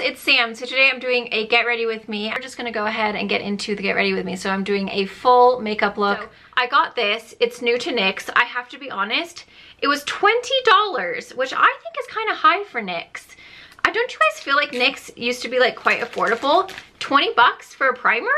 it's Sam. So today I'm doing a get ready with me. We're just gonna go ahead and get into the get ready with me. So I'm doing a full makeup look. So I got this, it's new to NYX. I have to be honest, it was $20, which I think is kind of high for NYX. Don't you guys feel like NYX used to be like quite affordable? 20 bucks for a primer?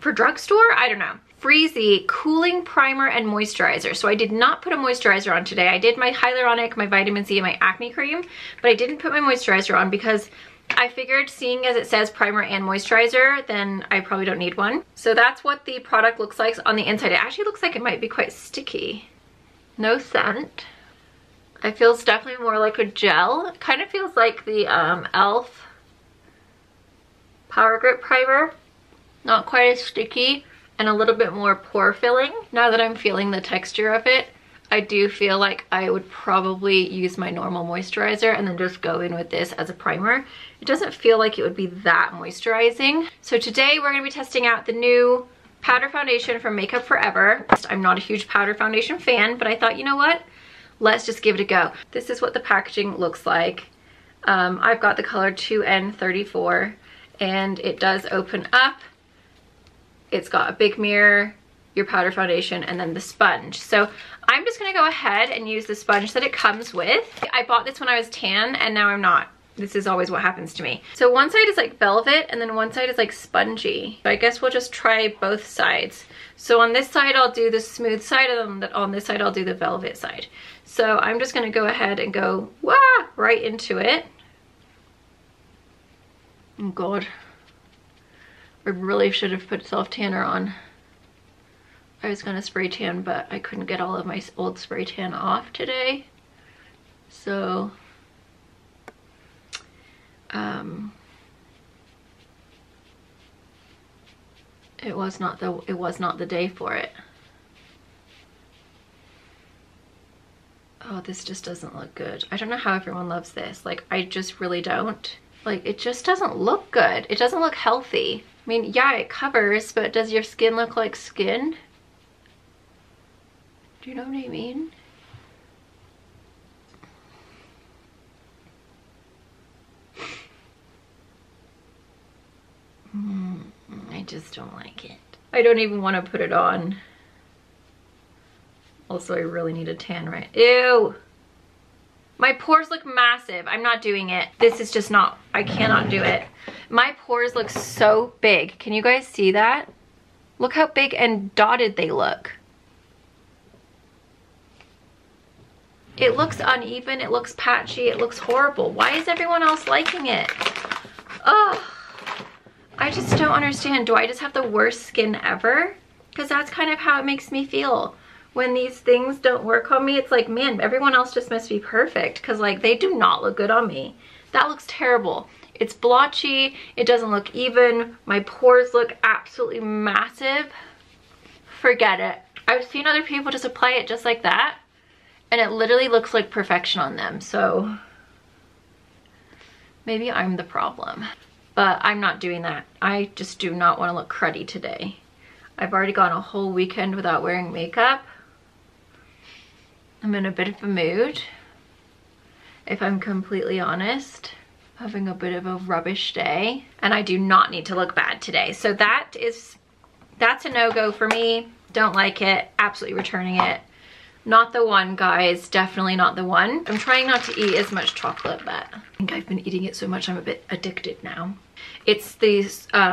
For drugstore? I don't know. Freezy cooling primer and moisturizer. So I did not put a moisturizer on today. I did my hyaluronic, my vitamin C, and my acne cream, but I didn't put my moisturizer on because I figured, seeing as it says primer and moisturizer, then I probably don't need one. So that's what the product looks like on the inside. It actually looks like it might be quite sticky. No scent. It feels definitely more like a gel. It kind of feels like the e.l.f. Power Grip Primer. Not quite as sticky and a little bit more pore filling. Now that I'm feeling the texture of it, I do feel like I would probably use my normal moisturizer and then just go in with this as a primer. It doesn't feel like it would be that moisturizing. So today we're going to be testing out the new powder foundation from Makeup Forever. I'm not a huge powder foundation fan, but I thought, you know what? Let's just give it a go. This is what the packaging looks like. I've got the color 2N34 and it does open up. It's got a big mirror, your powder foundation, and then the sponge. So I'm just gonna go ahead and use the sponge that it comes with. I bought this when I was tan and now I'm not. This is always what happens to me. So one side is like velvet and then one side is like spongy. I guess we'll just try both sides. So on this side I'll do the smooth side and on this side I'll do the velvet side. So I'm just gonna go ahead and go right into it. Oh God, I really should have put self tanner on. I was gonna spray tan, but I couldn't get all of my old spray tan off today. So it was not the day for it. Oh, this just doesn't look good. I don't know how everyone loves this. Like, I just really don't. Like, it just doesn't look good. It doesn't look healthy. I mean, yeah, it covers, but does your skin look like skin? Do you know what I mean? I just don't like it. I don't even want to put it on. Also, I really need a tan, right? Ew! My pores look massive. I'm not doing it. This is just not, I cannot do it. My pores look so big. Can you guys see that? Look how big and dotted they look. It looks uneven, it looks patchy, it looks horrible. Why is everyone else liking it? Ugh! I just don't understand. Do I just have the worst skin ever? Because that's kind of how it makes me feel. When these things don't work on me, it's like, man, everyone else just must be perfect. Because, like, they do not look good on me. That looks terrible. It's blotchy. It doesn't look even. My pores look absolutely massive. Forget it. I've seen other people just apply it just like that. And it literally looks like perfection on them. So maybe I'm the problem. But I'm not doing that. I just do not want to look cruddy today. I've already gone a whole weekend without wearing makeup. I'm in a bit of a mood. If I'm completely honest, having a bit of a rubbish day. And I do not need to look bad today. So that's a no-go for me. Don't like it. Absolutely returning it. Not the one, guys. Definitely not the one. I'm trying not to eat as much chocolate, but I think I've been eating it so much I'm a bit addicted now. It's the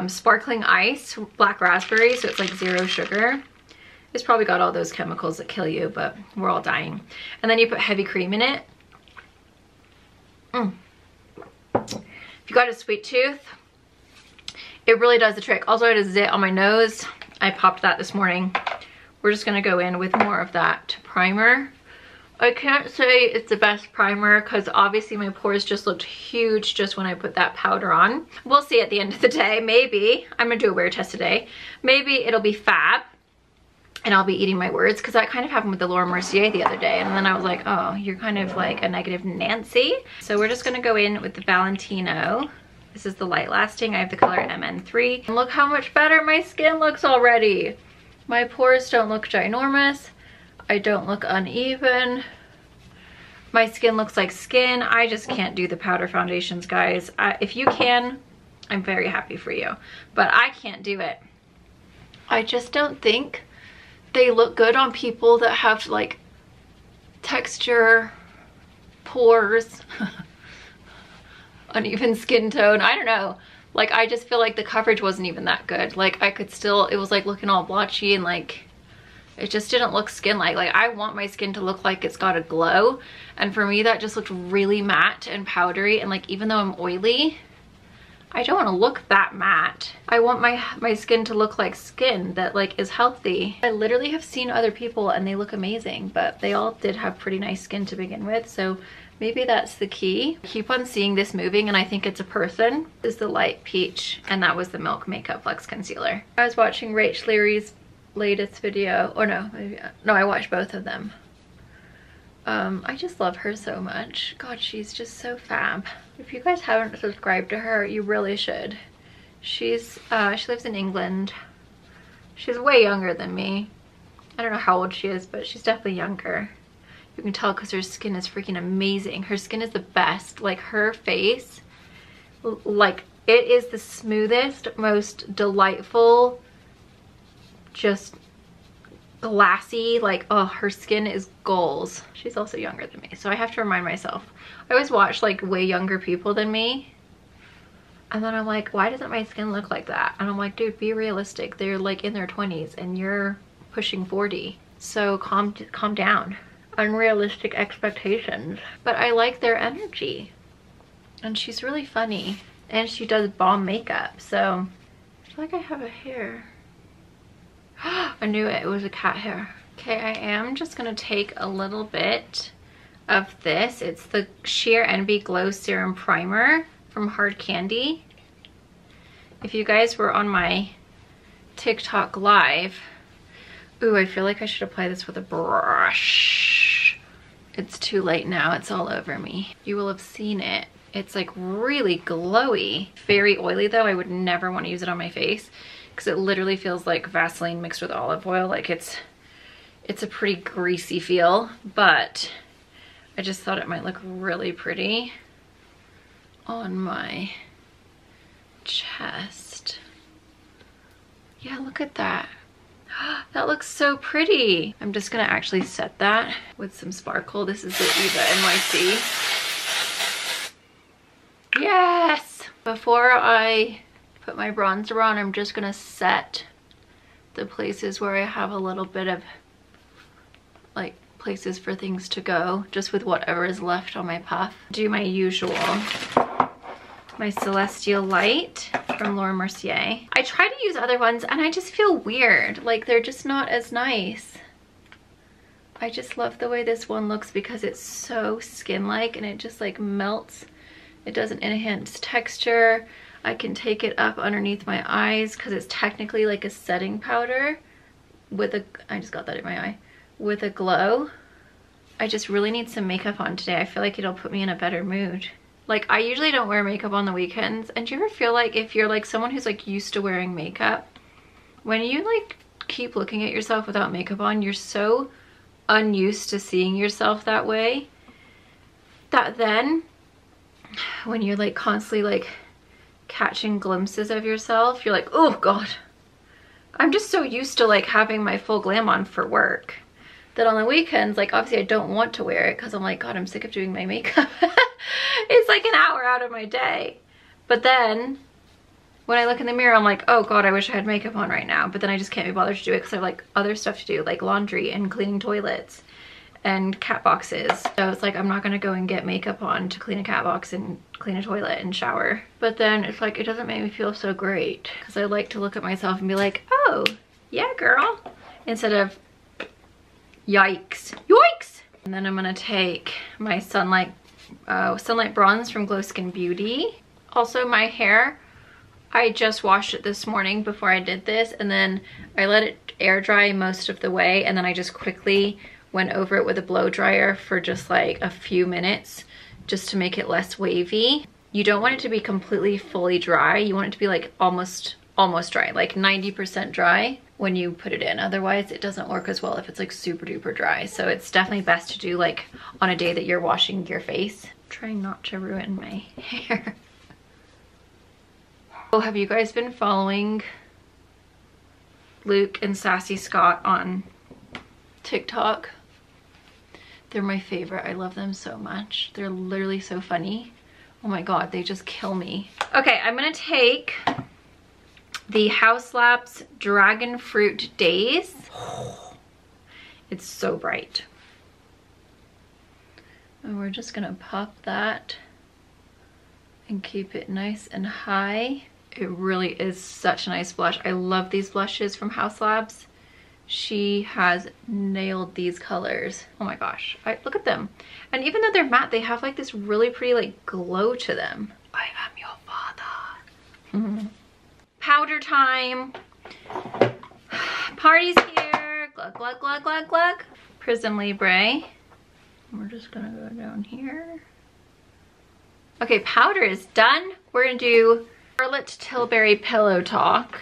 sparkling ice, black raspberry, so it's like zero sugar. It's probably got all those chemicals that kill you, but we're all dying. And then you put heavy cream in it. If you got a sweet tooth, it really does the trick. Also, I had a zit on my nose. I popped that this morning. We're just gonna go in with more of that primer. I can't say it's the best primer because obviously my pores just looked huge just when I put that powder on. We'll see at the end of the day, maybe. I'm gonna do a wear test today. Maybe it'll be fab and I'll be eating my words, because that kind of happened with the Laura Mercier the other day. And then I was like, oh, you're kind of like a negative Nancy. So we're just gonna go in with the Valentino. This is the light lasting. I have the color MN3. And look how much better my skin looks already. My pores don't look ginormous. I don't look uneven. My skin looks like skin. I just can't do the powder foundations, guys. If you can, I'm very happy for you, but I can't do it. I just don't think they look good on people that have like texture, pores, uneven skin tone. I don't know. Like, I just feel like the coverage wasn't even that good. Like, I could still, it was like looking all blotchy and like, it just didn't look skin-like. Like, I want my skin to look like it's got a glow. And for me, that just looked really matte and powdery. And like, even though I'm oily, I don't want to look that matte. I want my skin to look like skin that like is healthy. I literally have seen other people and they look amazing, but they all did have pretty nice skin to begin with. So maybe that's the key. I keep on seeing this moving and I think it's a person. This is the light peach, and that was the Milk Makeup Flex Concealer. I was watching Rachel Leary's latest video, or no, maybe, no, I watched both of them. I just love her so much. God, she's just so fab. If you guys haven't subscribed to her, you really should. She's, she lives in England. She's way younger than me. I don't know how old she is, but she's definitely younger. You can tell because her skin is freaking amazing. Her skin is the best. Like, her face, like, it is the smoothest, most delightful, just glassy, like, oh, her skin is goals. She's also younger than me, so I have to remind myself. I always watch like way younger people than me, and then I'm like, why doesn't my skin look like that? And I'm like, dude, be realistic. They're like in their 20s and you're pushing 40, so calm down. Unrealistic expectations. But I like their energy, and she's really funny, and she does bomb makeup. So I feel like I have a hair. I knew it, it was a cat hair. Okay, I am just gonna take a little bit of this. It's the Sheer Envy Glow Serum Primer from Hard Candy. If you guys were on my TikTok live, ooh, I feel like I should apply this with a brush. It's too late now, it's all over me. You will have seen it. It's like really glowy. Very oily though, I would never wanna use it on my face, because it literally feels like Vaseline mixed with olive oil. Like, it's a pretty greasy feel, but I just thought it might look really pretty on my chest. Yeah, look at that. That looks so pretty. I'm just gonna actually set that with some sparkle. This is the Eva NYC. Yes! Before I put my bronzer on, I'm just gonna set the places where I have a little bit of like places for things to go, just with whatever is left on my puff. Do my usual, my Celestial Light from Laura Mercier. I try to use other ones and I just feel weird, like they're just not as nice. I just love the way this one looks because it's so skin-like and it just like melts. It doesn't enhance texture. I can take it up underneath my eyes because it's technically like a setting powder with a, I just got that in my eye, with a glow. I just really need some makeup on today. I feel like it'll put me in a better mood. Like, I usually don't wear makeup on the weekends, and do you ever feel like if you're like someone who's like used to wearing makeup, when you like keep looking at yourself without makeup on, you're so unused to seeing yourself that way, that then when you're like constantly like catching glimpses of yourself, you're like, oh god, I'm just so used to like having my full glam on for work that on the weekends, like, obviously I don't want to wear it because I'm like, god, I'm sick of doing my makeup. It's like an hour out of my day. But then when I look in the mirror, I'm like, oh god, I wish I had makeup on right now, but then I just can't be bothered to do it because I have like other stuff to do, like laundry and cleaning toilets and cat boxes. So it's like, I'm not gonna go and get makeup on to clean a cat box and clean a toilet and shower. But then it's like, it doesn't make me feel so great because I like to look at myself and be like, oh yeah girl, instead of yikes, yoinks. And then I'm gonna take my sunlight bronze from Glow Skin Beauty. Also, my hair, I just washed it this morning before I did this, and then I let it air dry most of the way, and then I just quickly went over it with a blow dryer for just like a few minutes just to make it less wavy. You don't want it to be completely fully dry. You want it to be like almost dry, like 90% dry. when you put it in. Otherwise it doesn't work as well if it's like super duper dry. So it's definitely best to do like on a day that you're washing your face. I'm trying not to ruin my hair. Oh, have you guys been following Luke and Sassy Scott on TikTok? They're my favorite. I love them so much. They're literally so funny. Oh my god, they just kill me. Okay, I'm gonna take the House Labs Dragon Fruit Days. It's so bright. And we're just gonna pop that and keep it nice and high. It really is such a nice blush. I love these blushes from House Labs. She has nailed these colors. Oh my gosh, look at them. And even though they're matte, they have like this really pretty like glow to them. I am your father. Powder time. Party's here. Glug, glug, glug, glug, glug. Prism Libre. We're just gonna go down here. Okay, powder is done. We're gonna do Charlotte Tilbury Pillow Talk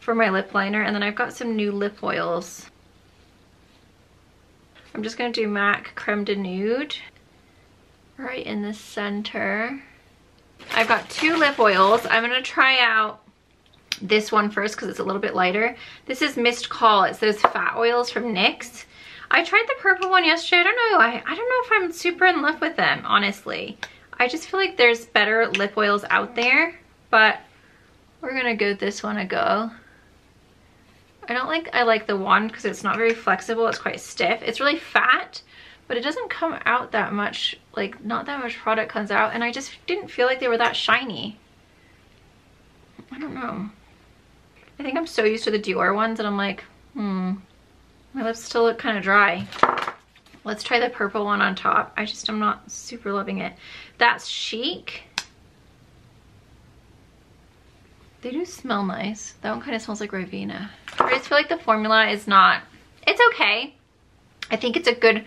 for my lip liner, and then I've got some new lip oils. I'm just gonna do MAC Creme de Nude right in the center. I've got two lip oils. I'm gonna try out this one first because it's a little bit lighter. This is Missed Call. It's those fat oils from NYX. I tried the purple one yesterday. I don't know. I don't know if I'm super in love with them, honestly. I just feel like there's better lip oils out there, but we're gonna give this one a go. I like the wand because it's not very flexible. It's quite stiff. It's really fat, but it doesn't come out that much. Like, not that much product comes out, and I just didn't feel like they were that shiny. I don't know. I think I'm so used to the Dior ones and I'm like, my lips still look kind of dry. Let's try the purple one on top. I just am not super loving it. That's Chic. They do smell nice. That one kind of smells like Rivena. I just feel like the formula is not, it's okay. I think it's a good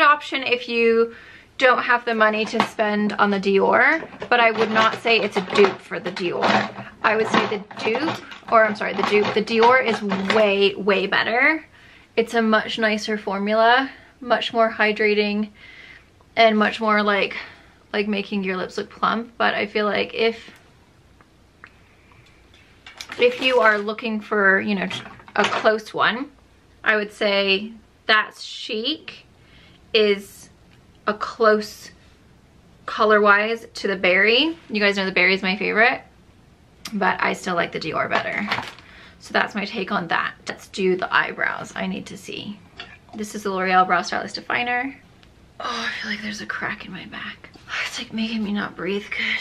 option if you don't have the money to spend on the Dior, but I would not say it's a dupe for the Dior. I would say the dupe, or I'm sorry, the Dior is way, way better. It's a much nicer formula. Much more hydrating and much more like making your lips look plump. But I feel like if you are looking for, you know, a close one, I would say That's Chic is a close color wise to the Berry. You guys know the Berry is my favorite, but I still like the Dior better. So that's my take on that. Let's do the eyebrows. I need to see. This is the L'Oreal Brow Stylist Definer. Oh, I feel like there's a crack in my back. It's like making me not breathe good.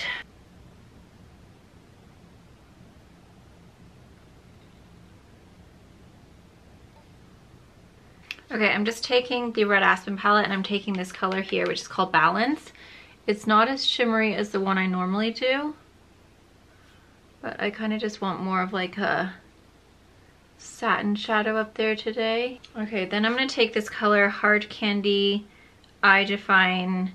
Okay, I'm just taking the Red Aspen palette and I'm taking this color here, which is called Balance. It's not as shimmery as the one I normally do, but I kind of just want more of like a satin shadow up there today. Okay, then I'm going to take this color Hard Candy Eye Define.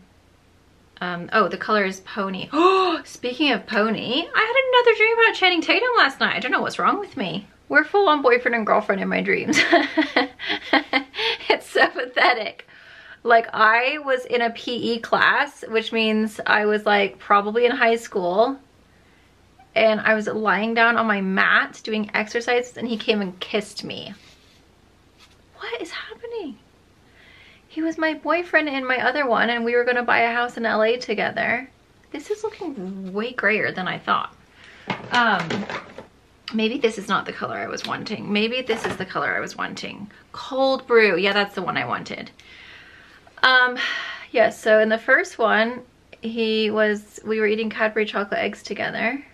Oh, the color is Pony. Oh, speaking of Pony, I had another dream about Channing Tatum last night. I don't know what's wrong with me. We're full on boyfriend and girlfriend in my dreams. It's so pathetic. Like, I was in a PE class, which means I was like probably in high school, and I was lying down on my mat doing exercises and he came and kissed me. What is happening? He was my boyfriend in my other one, and we were gonna buy a house in LA together. This is looking way grayer than I thought. Maybe this is not the color I was wanting. Maybe this is the color I was wanting. Cold Brew. Yeah, that's the one I wanted. Yeah, so in the first one, we were eating Cadbury chocolate eggs together.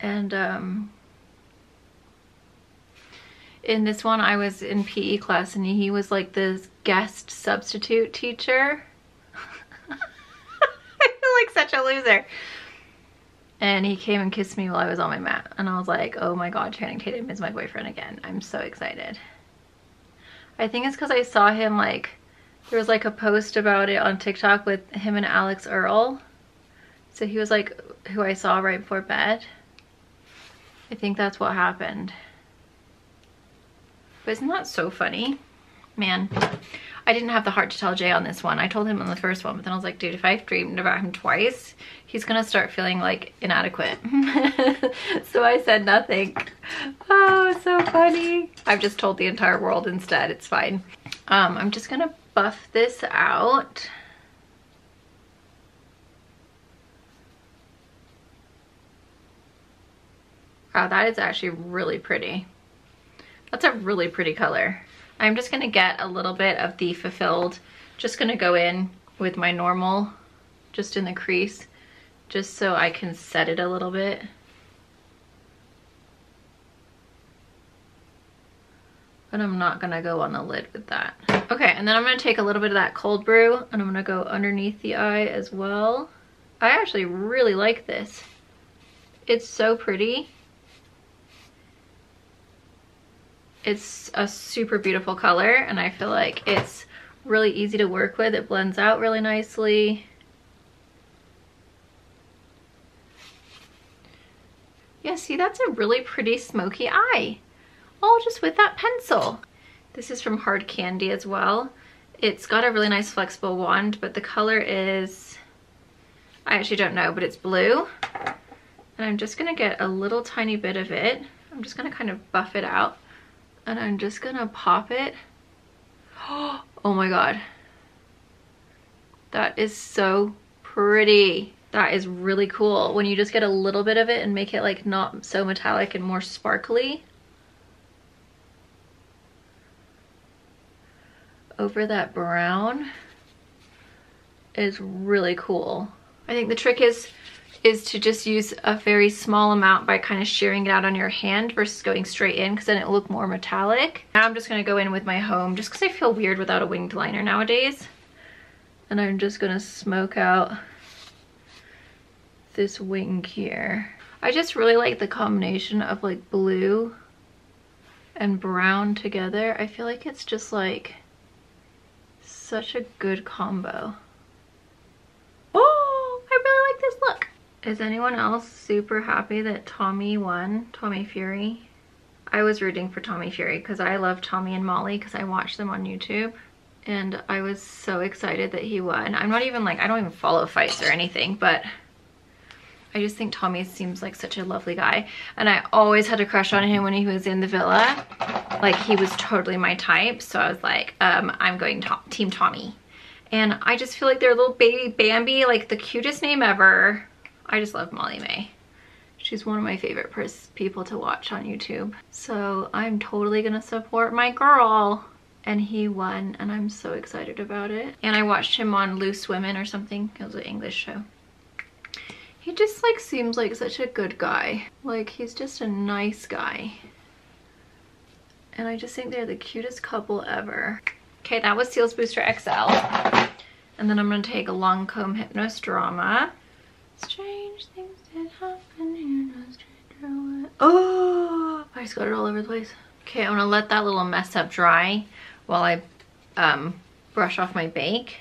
And in this one, I was in PE class and he was like this guest substitute teacher. I feel like such a loser. And he came and kissed me while I was on my mat. And I was like, oh my god, Channing Tatum is my boyfriend again. I'm so excited. I think it's because I saw him, like, there was like a post about it on TikTok with him and Alex Earl. So he was like who I saw right before bed. I think that's what happened. But isn't that so funny? Man, I didn't have the heart to tell Jay on this one. I told him on the first one, but then I was like, dude, if I've dreamed about him twice, he's gonna start feeling like inadequate. So I said nothing. Oh, it's so funny. I've just told the entire world instead. It's fine. I'm just gonna buff this out. Wow, that is actually really pretty. That's a really pretty color. I'm just gonna get a little bit of the Fulfilled, just gonna go in with my normal, just in the crease, just so I can set it a little bit. But I'm not gonna go on the lid with that. Okay, and then I'm gonna take a little bit of that Cold Brew and I'm gonna go underneath the eye as well. I actually really like this. It's so pretty. It's a super beautiful color and I feel like it's really easy to work with. It blends out really nicely. Yeah, see, that's a really pretty smoky eye. All just with that pencil. This is from Hard Candy as well. It's got a really nice flexible wand, but the color is, I actually don't know, but it's blue. And I'm just gonna get a little tiny bit of it. I'm just gonna kind of buff it out. And I'm just gonna pop it. Oh my god. That is so pretty. That is really cool. When you just get a little bit of it and make it like not so metallic and more sparkly. Over that brown is really cool. I think the trick is to just use a very small amount by kind of shearing it out on your hand versus going straight in, because then it'll look more metallic. Now I'm just gonna go in with my Home, just because I feel weird without a winged liner nowadays. And I'm just gonna smoke out this wing here. I just really like the combination of like blue and brown together. I feel like it's just like such a good combo. Oh, I really like this look. Is anyone else super happy that Tommy won? Tommy Fury? I was rooting for Tommy Fury because I love Tommy and Molly because I watched them on YouTube. And I was so excited that he won. I'm not even like, I don't even follow fights or anything, but I just think Tommy seems like such a lovely guy. And I always had a crush on him when he was in the villa. Like, he was totally my type. So I was like, I'm going Team Tommy. And I just feel like they're little baby Bambi, like the cutest name ever. I just love Molly Mae. She's one of my favorite people to watch on YouTube. So I'm totally gonna support my girl. And he won and I'm so excited about it. And I watched him on Loose Women or something. It was an English show. He just like seems like such a good guy. Like, he's just a nice guy. And I just think they're the cutest couple ever. Okay, that was Seal's Booster XL. And then I'm gonna take a Lancôme Hypnos Drama. Strange things that happen here, no stranger what. Oh, I just got it all over the place. Okay, I'm gonna let that little mess up dry while I brush off my bake.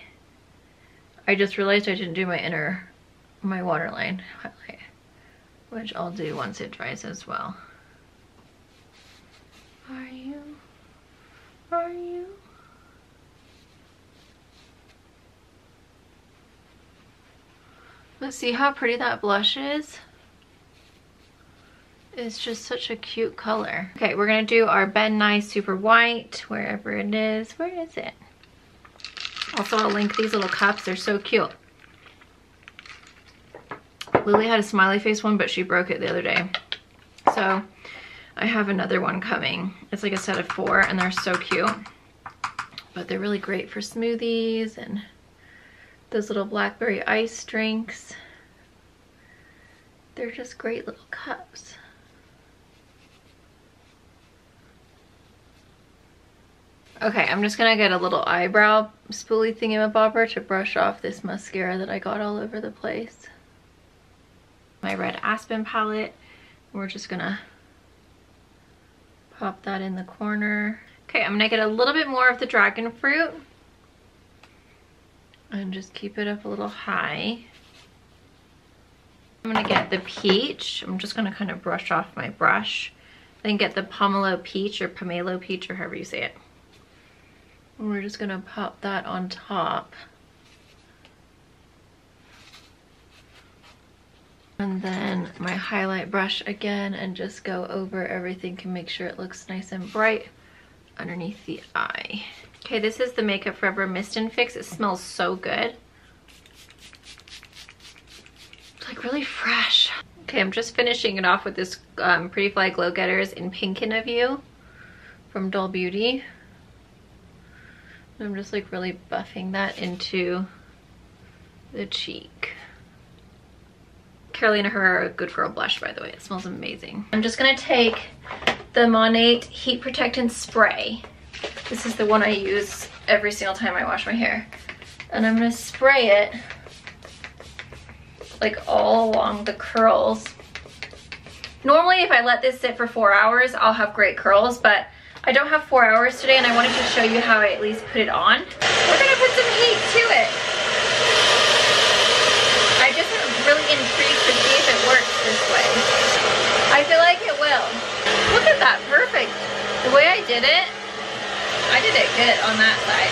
I just realized I didn't do my waterline highlight, which I'll do once it dries as well. Are you? Let's see how pretty that blush is. It's just such a cute color. Okay, we're gonna do our Ben Nye Super White, wherever it is. Where is it? Also, I'll link these little cups. They're so cute. Lily had a smiley face one, but she broke it the other day. So I have another one coming. It's like a set of 4 and they're so cute. But they're really great for smoothies and those little blackberry ice drinks. They're just great little cups. Okay, I'm just gonna get a little eyebrow spoolie thingamabobber to brush off this mascara that I got all over the place. My Red Aspen palette. We're just gonna pop that in the corner. Okay, I'm gonna get a little bit more of the dragon fruit. And just keep it up a little high. I'm gonna get the peach. I'm just gonna kind of brush off my brush. Then get the pomelo peach or pomelo peach or however you say it. And we're just gonna pop that on top. And then my highlight brush again and just go over everything and make sure it looks nice and bright underneath the eye. Okay, this is the Makeup Forever Mist and Fix. It smells so good. It's like really fresh. Okay, I'm just finishing it off with this Pretty Fly Glow Getters in Pinkin' of You from Dull Beauty. And I'm just like really buffing that into the cheek. Carolina Herrera Good Girl Blush, by the way. It smells amazing. I'm just gonna take the Monat Heat Protectant Spray. This is the one I use every single time I wash my hair. And I'm gonna spray it like all along the curls. Normally, if I let this sit for 4 hours, I'll have great curls, but I don't have 4 hours today, and I wanted to show you how I at least put it on. We're gonna put some heat to it. I just am really intrigued to see if it works this way. I feel like it will. Look at that, perfect. The way I did it good on that side.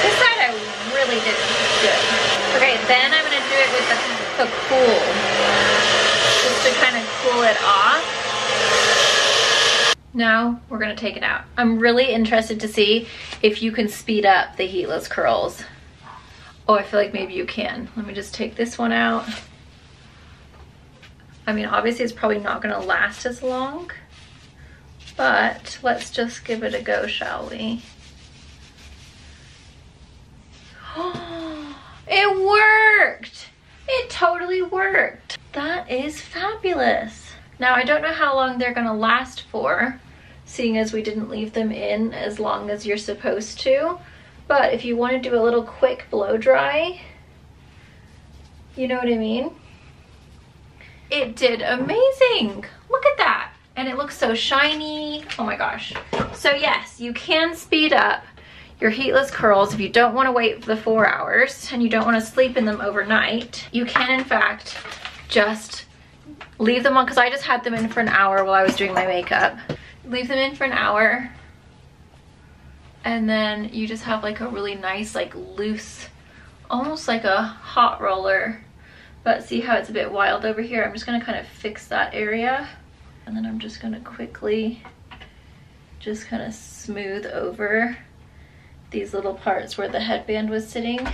This side I really did good. Okay, then I'm gonna do it with the cool, just to kind of cool it off. Now we're gonna take it out. I'm really interested to see if you can speed up the heatless curls. Oh, I feel like maybe you can. Let me just take this one out. I mean, obviously it's probably not gonna last as long, but let's just give it a go, shall we? It worked! It totally worked! That is fabulous! Now, I don't know how long they're gonna last for, seeing as we didn't leave them in as long as you're supposed to, but if you want to do a little quick blow dry, you know what I mean? It did amazing! Look at that! And it looks so shiny. Oh my gosh. So yes, you can speed up your heatless curls if you don't want to wait for the 4 hours and you don't want to sleep in them overnight. You can in fact just leave them on, because I just had them in for an hour while I was doing my makeup. Leave them in for an hour and then you just have like a really nice, like loose, almost like a hot roller. But see how it's a bit wild over here? I'm just gonna kind of fix that area. And then I'm just gonna quickly just kind of smooth over these little parts where the headband was sitting,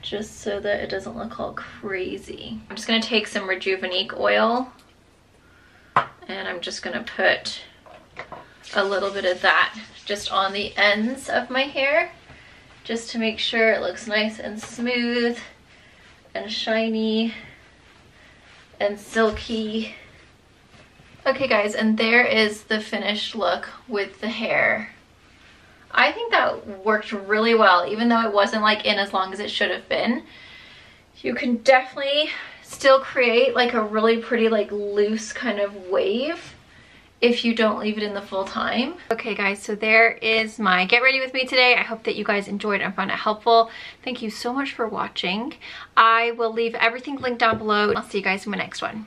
just so that it doesn't look all crazy. I'm just gonna take some Rejuvenate oil and I'm just gonna put a little bit of that just on the ends of my hair, just to make sure it looks nice and smooth and shiny and silky. Okay guys, and there is the finished look with the hair. I think that worked really well, even though it wasn't like in as long as it should have been. You can definitely still create like a really pretty, like loose kind of wave if you don't leave it in the full time. Okay guys, so there is my get ready with me today. I hope that you guys enjoyed and found it helpful. Thank you so much for watching. I will leave everything linked down below. I'll see you guys in my next one.